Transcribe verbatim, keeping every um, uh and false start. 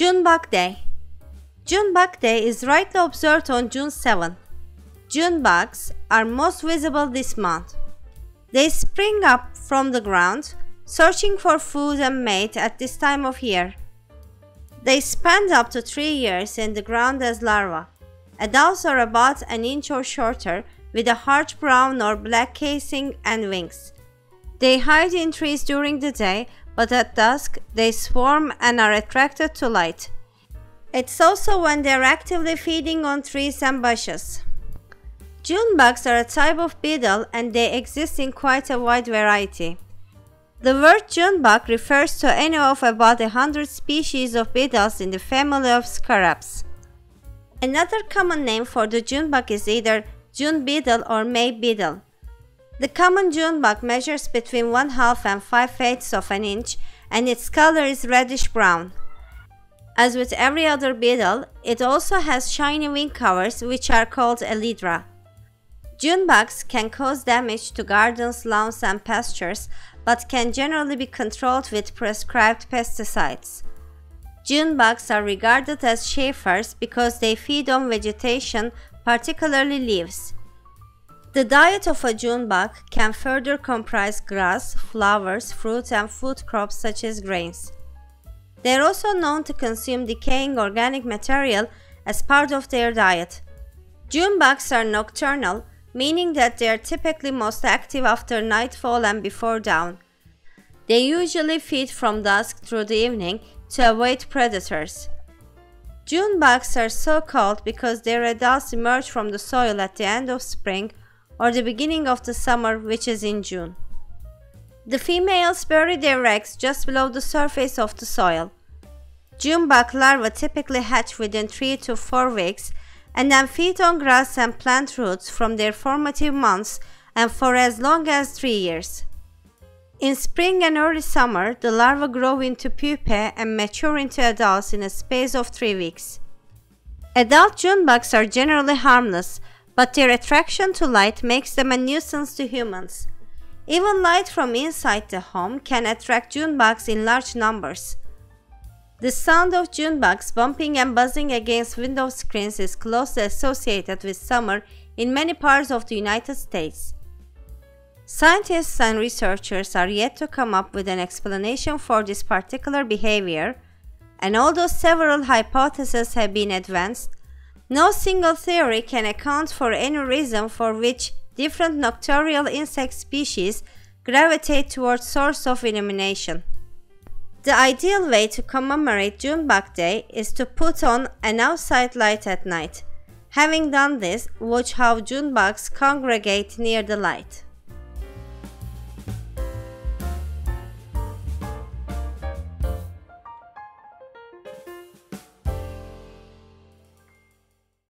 June Bug Day. June Bug Day is rightly observed on June seventh. June bugs are most visible this month. They spring up from the ground, searching for food and mate at this time of year. They spend up to three years in the ground as larvae. Adults are about an inch or shorter, with a harsh brown or black casing and wings. They hide in trees during the day, but at dusk they swarm and are attracted to light. It's also when they're actively feeding on trees and bushes. June bugs are a type of beetle and they exist in quite a wide variety. The word June bug refers to any of about a hundred species of beetles in the family of scarabs. Another common name for the June bug is either June beetle or May beetle. The common June bug measures between one half and five eighths of an inch, and its color is reddish brown. As with every other beetle, it also has shiny wing covers, which are called elytra. June bugs can cause damage to gardens, lawns, and pastures, but can generally be controlled with prescribed pesticides. June bugs are regarded as chafers because they feed on vegetation, particularly leaves. The diet of a June bug can further comprise grass, flowers, fruit, and food crops such as grains. They are also known to consume decaying organic material as part of their diet. June bugs are nocturnal, meaning that they are typically most active after nightfall and before dawn. They usually feed from dusk through the evening to avoid predators. June bugs are so called because their adults emerge from the soil at the end of spring or the beginning of the summer, which is in June. The females bury their eggs just below the surface of the soil. June bug larvae typically hatch within three to four weeks and then feed on grass and plant roots from their formative months and for as long as three years. In spring and early summer, the larvae grow into pupae and mature into adults in a space of three weeks. Adult June bugs are generally harmless, but their attraction to light makes them a nuisance to humans. Even light from inside the home can attract June bugs in large numbers. The sound of June bugs bumping and buzzing against window screens is closely associated with summer in many parts of the United States. Scientists and researchers are yet to come up with an explanation for this particular behavior, and although several hypotheses have been advanced, no single theory can account for any reason for which different nocturnal insect species gravitate towards sources of illumination. The ideal way to commemorate June Bug Day is to put on an outside light at night. Having done this, watch how June bugs congregate near the light.